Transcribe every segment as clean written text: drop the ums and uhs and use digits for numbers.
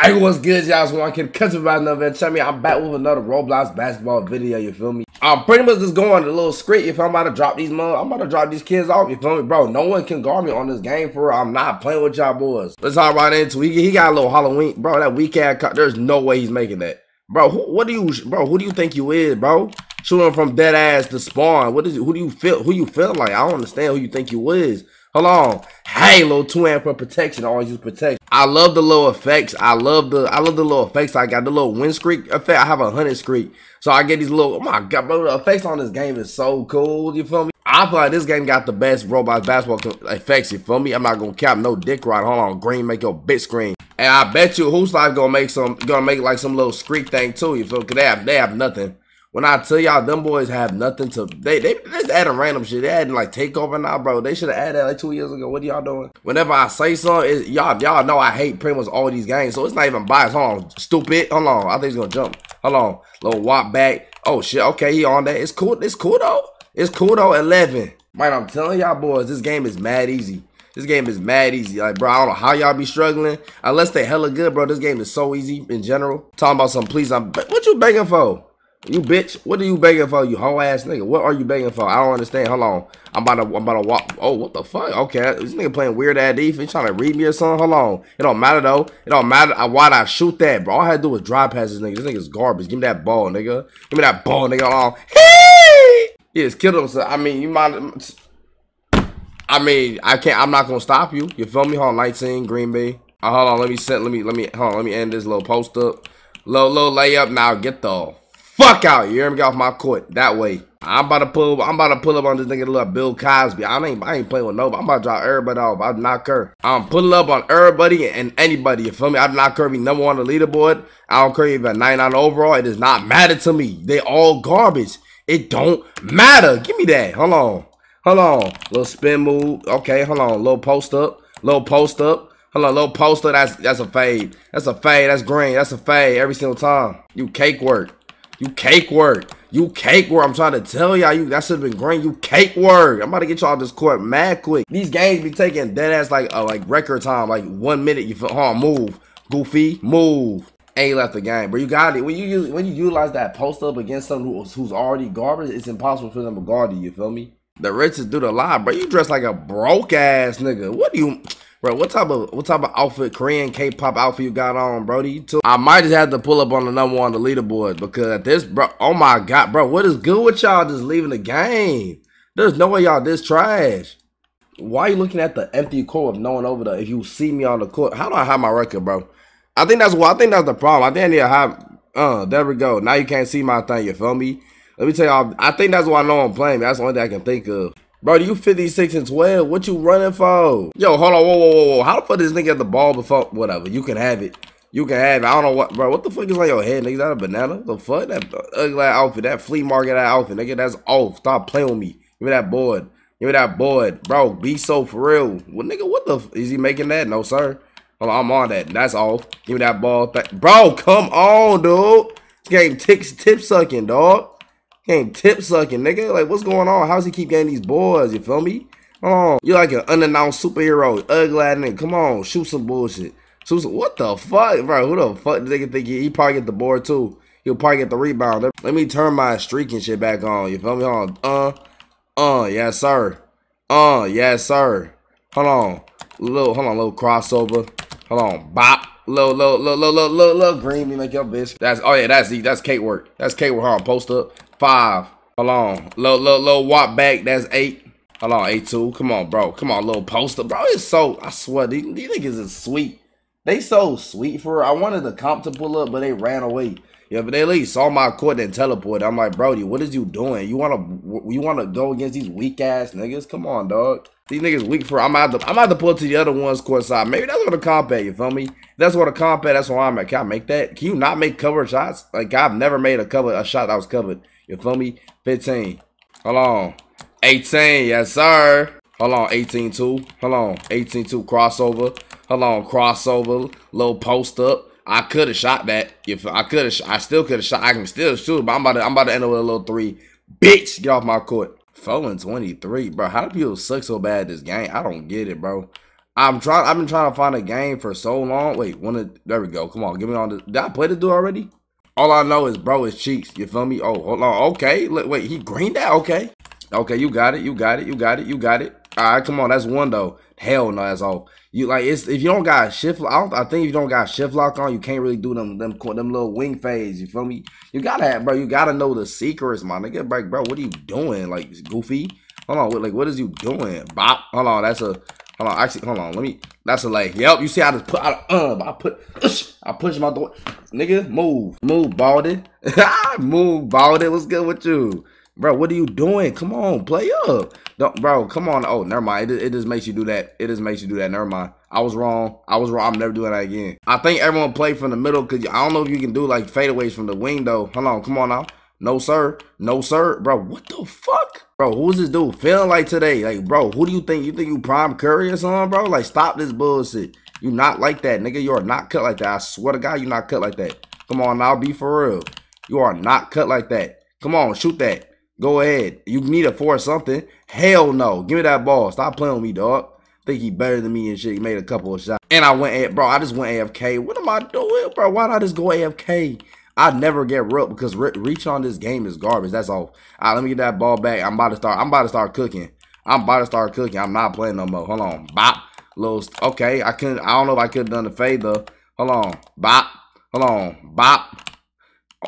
Hey, what's good, y'all? So I can catch you by another channel. I'm back with another Roblox basketball video, you feel me? I'm pretty much just going a little script. If I'm about to drop these moms, I'm about to drop these kids off, you feel me? Bro, no one can guard me on this game for real. I'm not playing with y'all boys. Let's hop right into it. He got a little Halloween. Bro, that weak ass cut, there's no way he's making that. Bro, who do you think you is, bro? Shooting from dead ass to spawn. What is it? Who you feel like? I don't understand who you think you is. Hold on. Hey, little 2 amp for protection. I always use protection. I love the little effects. I love the little effects. I got the little wind streak effect. I have a 100 streak. So I get these little, oh my god, bro, the effects on this game is so cool, you feel me? I feel like this game got the best Roblox basketball effects, you feel me? I'm not gonna cap no dick ride. Hold on, green, make your bitch green. And I bet you Who's Life gonna make like some little streak thing too, you feel me? Cause they have nothing. When I tell y'all, them boys have nothing to, they just adding random shit. They adding like takeover now, bro. They should have added that like 2 years ago. What are y'all doing? Whenever I say something, y'all know I hate pretty much all these games, so it's not even biased. Hold on, stupid. Hold on, I think he's gonna jump. Hold on, little walk back. Oh shit, okay, he on that. It's cool. It's cool though. It's cool though. 11. Man, I'm telling y'all boys, this game is mad easy. This game is mad easy. Like, bro, I don't know how y'all be struggling unless they hella good, bro. This game is so easy in general. Talking about some please, what you begging for? You bitch, what are you begging for, you whole ass nigga? What are you begging for? I don't understand. Hold on. I'm about to walk. Oh, what the fuck? Okay, this nigga playing weird ass defense, trying to read me or something. Hold on. It don't matter though. It don't matter. Why'd I shoot that, bro? All I had to do was drive past this nigga. This nigga's garbage. Give me that ball, nigga. Give me that ball, nigga. Hold on. Hey! He just killed himself. I mean, you might. I mean, I can't. I'm not gonna stop you. You feel me? Hold on, 19, Green Bay. Oh, hold on. Let me end this little post up. Low layup. Now get the fuck out, you hear me? Get off my court that way. I'm about to pull up on this nigga, little Bill Cosby. I ain't playing with nobody. I'm about to drop everybody off. I'd knock her. I'm pulling up on everybody and anybody. You feel me? I'd knock her be #1 on the leaderboard. I don't care if a 9 out overall. It does not matter to me. They all garbage. It don't matter. Give me that. Hold on. Hold on. Little spin move. Okay, hold on. Little post up. Little post up. Hold on, little poster. That's a fade. That's a fade. That's green. That's a fade every single time. You cake work. You cake work. You cake work. I'm trying to tell y'all, you that should have been green. You cake work. I'm about to get y'all this court mad quick. These games be taking dead ass like record time, like 1 minute. You feel, huh? Move, goofy, move. Ain't you left the game, but you got it. When you utilize that post up against someone who's already garbage, it's impossible for them to guard you. You feel me? The riches do the lie, bro. You dress like a broke ass nigga. What do you? Bro, what type of outfit, Korean K-pop outfit you got on, Brody? Too. I might just have to pull up on the #1 on the leaderboard because at this, bro, oh my god, bro, what is good with y'all just leaving the game? There's no way y'all this trash. Why are you looking at the empty court if no one over there? If you see me on the court, how do I hide my record, bro? I think that's the problem. I think I need to hide. There we go. Now you can't see my thing. You feel me? Let me tell y'all. I think that's why I know I'm playing. That's the only thing I can think of. Bro, you 56 and 12. What you running for? Yo, hold on. Whoa. How the fuck this nigga had the ball before? Whatever. You can have it. You can have it. I don't know what. Bro, what the fuck is on your head, nigga? Is that a banana? The fuck? That ugly outfit. That flea market outfit, nigga. That's off. Stop playing with me. Give me that board. Give me that board. Bro, be so for real. Well, nigga, what the fuck? Is he making that? No, sir. Hold on. I'm on that. That's off. Give me that ball. Bro, come on, dude. This game tip sucking, dog. Game tip sucking, nigga. Like, what's going on? How's he keep getting these boys? You feel me? Oh, you're like an unannounced superhero, ugly nigga. Come on, shoot some bullshit. Shoot some. What the fuck, bro? Who the fuck nigga think he probably get the board too? He'll probably get the rebound. Let me turn my streak and shit back on. You feel me? Hold on. Yes sir. Yes sir. Hold on. Little crossover. Hold on. Bop. Little green. Me make your bitch. That's oh yeah. That's cake work. That's cake work. Hold on. Post up. 5. Hold on. Little walk back. That's 8. Hold on. 8-2. Come on, bro. Come on, little poster. Bro, it's so, I swear, these niggas is sweet. They so sweet for her. I wanted the comp to pull up, but they ran away. Yeah, but they at least saw my court and teleported. I'm like, Brody, what is you doing? You wanna go against these weak ass niggas? Come on, dog. These niggas weak for her. I'm out to pull to the other one's court side. Maybe that's what the comp at, you feel me? That's what the comp at, that's where I'm at. Can I make that? Can you not make cover shots? Like I've never made a shot that was covered. You feel me? 15. Hold on. 18. Yes, sir. Hold on. 18-2. Hold on. 18-2. Crossover. Hold on. Crossover. Little post up. I could have shot that. If I could have, I still could have shot. I can still shoot, but I'm about to end up with a little 3. Bitch, get off my court. 4 and 23, bro. How do people suck so bad at this game? I don't get it, bro. I've been trying to find a game for so long. Wait, there we go. Come on, give me on this. Did I play this dude already? All I know is, bro, is cheeks. You feel me? Oh, hold on. Okay, wait. He greened that. Okay, okay. You got it. You got it. You got it. You got it. All right, come on. That's one though. Hell no, that's off. You like it's if you don't got shift. I think if you don't got shift lock on, you can't really do them little wing fades. You feel me? You gotta have, bro. You gotta know the secrets, my nigga. Like, bro, what are you doing? Like, goofy. Hold on. Like, what is you doing? Bop. Hold on. That's a. Hold on. Actually, hold on. Let me. That's a leg. Yep. You see, I just put. I push my door. Nigga, move. Move, Baldy. Move, Baldy. What's good with you, bro? What are you doing? Come on, play up. Don't, bro. Come on. Oh, never mind. It just makes you do that. It just makes you do that. Never mind. I was wrong. I was wrong. I'm never doing that again. I think everyone played from the middle because I don't know if you can do like fadeaways from the wing though. Hold on. Come on now. No sir. No sir, bro. What the fuck, bro? Who's this dude feeling like today? Like, bro, who do you think? You think you Prime Curry or something, bro? Like, stop this bullshit. You not like that, nigga. You are not cut like that. I swear to God, you not cut like that. Come on now, be for real. You are not cut like that. Come on, shoot that. Go ahead. You need to force something. Hell no. Give me that ball. Stop playing with me, dog. Think he better than me and shit. He made a couple of shots. And I went, bro, I just went AFK. What am I doing, bro? Why not just go AFK? I never get rooked because reach on this game is garbage. That's all. All right, let me get that ball back. I'm about to start cooking. I'm not playing no more. Hold on. Bop. Little, okay, I don't know if I could have done the fade though. Hold on, bop. Hold on, bop.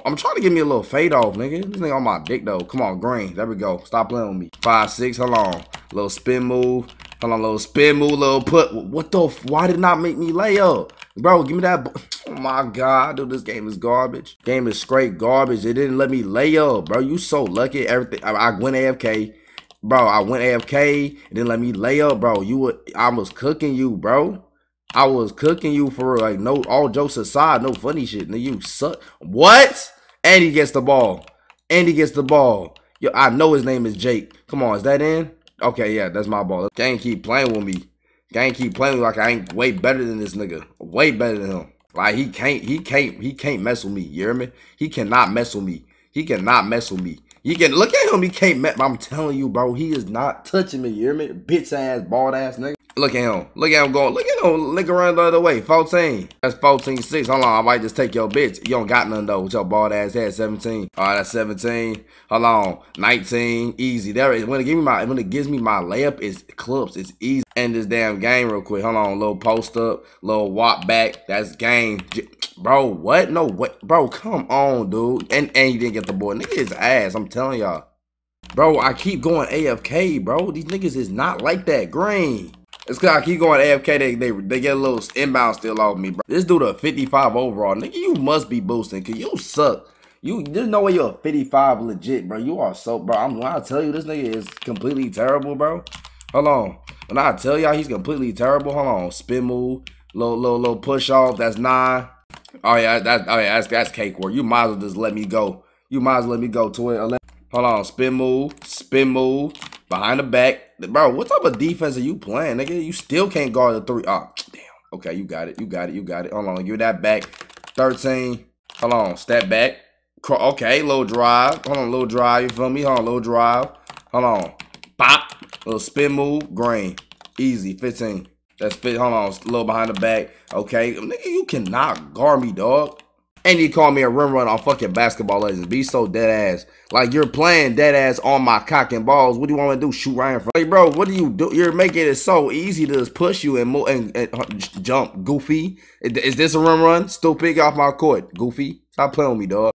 I'm trying to give me a little fade off, nigga. This nigga on my dick though. Come on, green. There we go. Stop playing with me. 5-6. Hold on. Little spin move. Hold on, little spin move. Little put. What the? Why did it not make me lay up, bro? Give me that. Oh my God, dude. This game is garbage. Game is straight garbage. It didn't let me lay up, bro. You so lucky. Everything. I went AFK. Bro, I went AFK and didn't let me lay up, bro. I was cooking you, bro. I was cooking you for like no, all jokes aside, no funny shit. Nigga, you suck. What? And he gets the ball. And he gets the ball. Yo, I know his name is Jake. Come on, is that in? Okay, yeah, that's my ball. Gang keep playing with me. Gang keep playing with me like I ain't way better than this nigga. Way better than him. Like he can't mess with me. You hear me? He cannot mess with me. He cannot mess with me. You can look at him. He can't met. I'm telling you, bro. He is not touching me. You hear me? Bitch ass, bald ass nigga. Look at him. Look at him going. Look at him. Look around the other way. 14. That's 14-6. Hold on. I might just take your bitch. You don't got none though with your bald ass head. 17. All right, that's 17. Hold on. 19. Easy. There is when it gives me my layup, it's clips. It's easy. End this damn game real quick. Hold on. Little post up. Little walk back. That's game. Bro, what? No, what? Bro, come on, dude. And you didn't get the ball. Nigga is ass. I'm telling y'all. Bro, I keep going AFK, bro. These niggas is not like that. Green. It's because I keep going AFK. They get a little inbound still off me, bro. This dude a 55 overall. Nigga, you must be boosting because you suck. There's no way you're a 55 legit, bro. You are so, bro. When I tell you, this nigga is completely terrible, bro. Hold on. When I tell y'all he's completely terrible, hold on. Spin move. Little push off. That's 9. Oh yeah, that's cake work. You might as well just let me go. You might as well let me go to it. Hold on, spin move, behind the back. Bro, what type of defense are you playing, nigga? You still can't guard the 3. Oh, damn. Okay, you got it. You got it. You got it. Hold on, give that back. 13. Hold on, step back. Okay, little drive. Hold on, little drive. You feel me? Hold on, little drive. Hold on. Pop. Little spin move. Green. Easy. 15. That's fit. Hold on, a little behind the back. Okay, nigga, you cannot guard me, dog. And you call me a rim run on fucking Basketball Legends. Be so dead ass. Like you're playing dead ass on my cock and balls. What do you want me to do? Shoot right in front? Like, bro, what do you do? You're making it so easy to just push you and move and jump, goofy. Is this a rim run? Stupid, get off my court, goofy. Stop playing with me, dog.